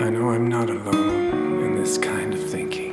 I know I'm not alone in this kind of thinking.